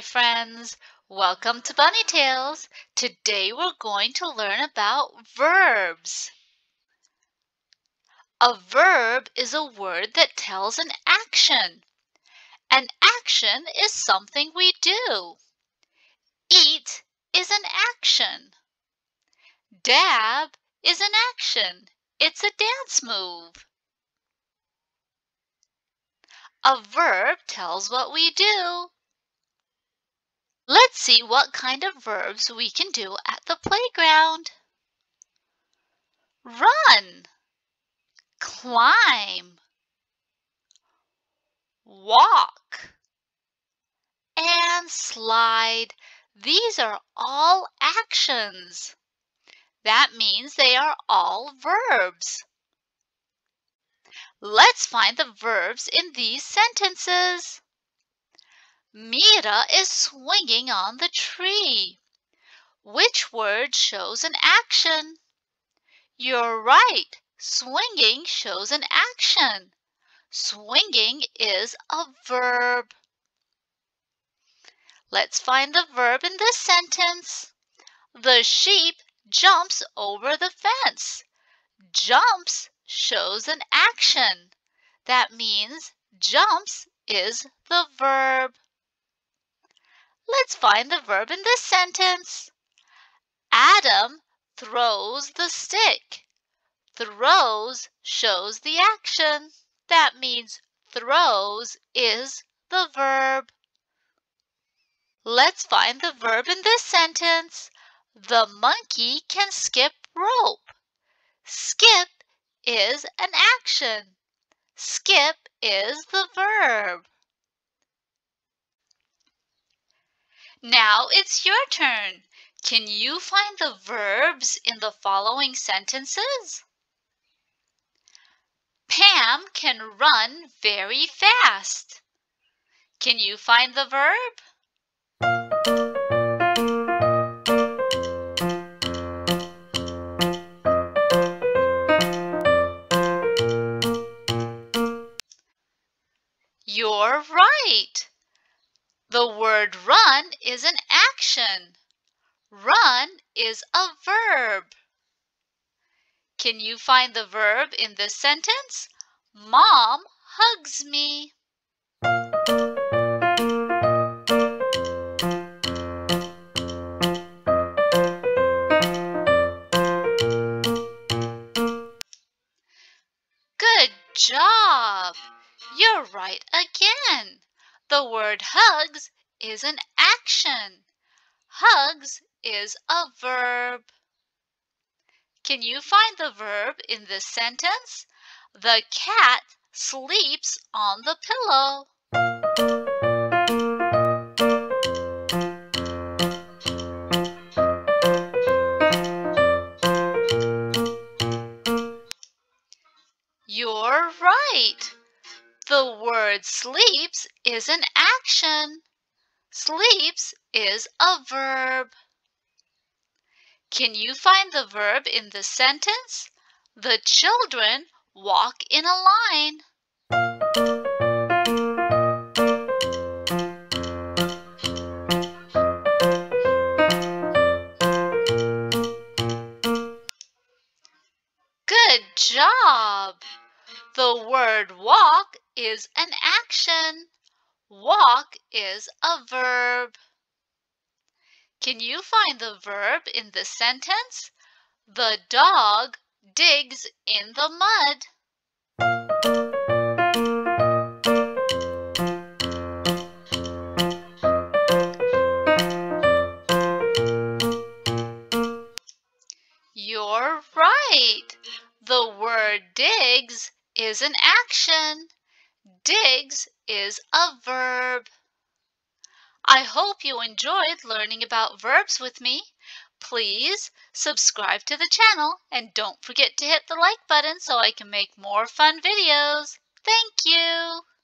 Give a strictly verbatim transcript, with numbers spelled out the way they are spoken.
my friends. Welcome to Bunny Tales. Today we're going to learn about verbs. A verb is a word that tells an action. An action is something we do. Eat is an action. Dab is an action. It's a dance move. A verb tells what we do. Let's see what kind of verbs we can do at the playground. Run, climb, walk, and slide. These are all actions. That means they are all verbs. Let's find the verbs in these sentences. Mira is swinging on the tree. Which word shows an action? You're right. Swinging shows an action. Swinging is a verb. Let's find the verb in this sentence. The sheep jumps over the fence. Jumps shows an action. That means jumps is the verb. Let's find the verb in this sentence. Adam throws the stick. Throws shows the action. That means throws is the verb. Let's find the verb in this sentence. The monkey can skip rope. Skip is an action. Skip is the verb. Now it's your turn. Can you find the verbs in the following sentences? Pam can run very fast. Can you find the verb? You're right. The word run is an action. Run is a verb. Can you find the verb in this sentence? Mom hugs me. Good job. You're right again. The word hugs is an action. Hugs is a verb. Can you find the verb in this sentence? The cat sleeps on the pillow. You're right. The word sleeps is an action. Sleeps is a verb. Can you find the verb in this sentence? The children walk in a line. Good job! The word walk is an action. Walk is a verb. Can you find the verb in this sentence? The dog digs in the mud. You're right. The word digs is an action. Digs is a verb. I hope you enjoyed learning about verbs with me. Please subscribe to the channel and don't forget to hit the like button so I can make more fun videos. Thank you!